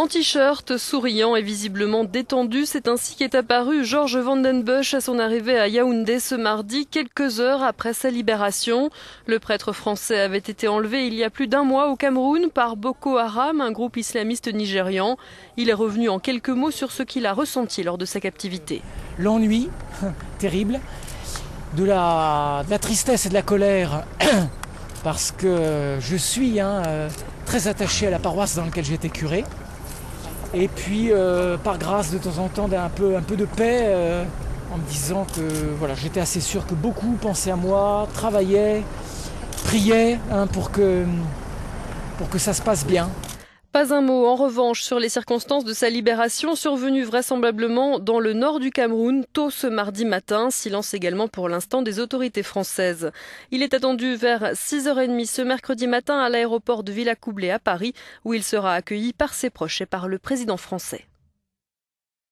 En t-shirt, souriant et visiblement détendu, c'est ainsi qu'est apparu Georges Vandenbeusch à son arrivée à Yaoundé ce mardi, quelques heures après sa libération. Le prêtre français avait été enlevé il y a plus d'un mois au Cameroun par Boko Haram, un groupe islamiste nigérian. Il est revenu en quelques mots sur ce qu'il a ressenti lors de sa captivité. L'ennui, terrible, de la tristesse et de la colère, parce que je suis très attaché à la paroisse dans laquelle j'étais curé. Et puis, par grâce, de temps en temps, un peu de paix, en me disant que voilà, j'étais assez sûr que beaucoup pensaient à moi, travaillaient, priaient pour que ça se passe bien. Pas un mot en revanche sur les circonstances de sa libération, survenue vraisemblablement dans le nord du Cameroun tôt ce mardi matin. Silence également pour l'instant des autorités françaises. Il est attendu vers 6h30 ce mercredi matin à l'aéroport de Villacoublay à Paris, où il sera accueilli par ses proches et par le président français.